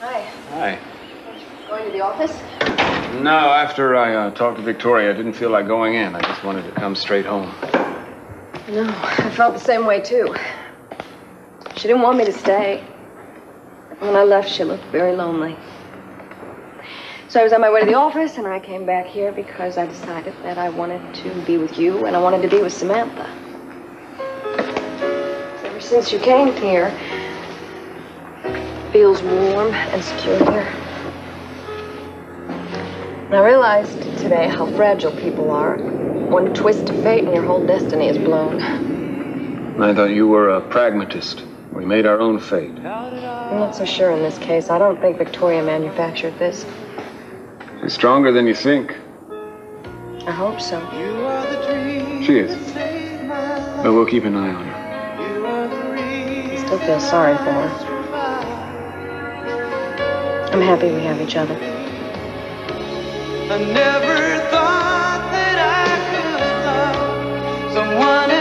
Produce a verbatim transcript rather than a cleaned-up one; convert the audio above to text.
Hi. Hi. Going to the office? No, after I uh, talked to Victoria, I didn't feel like going in. I just wanted to come straight home. No, I felt the same way, too. She didn't want me to stay. When I left, she looked very lonely. So I was on my way to the office, and I came back here because I decided that I wanted to be with you, and I wanted to be with Samantha. Ever since you came here, it feels warm and secure here. And I realized today how fragile people are. One twist of fate and your whole destiny is blown. And I thought you were a pragmatist. We made our own fate. I'm not so sure in this case. I don't think Victoria manufactured this. She's stronger than you think. I hope so. She is. But we'll keep an eye on her. I still feel sorry for her. I'm happy we have each other. I never thought that I could love someone else.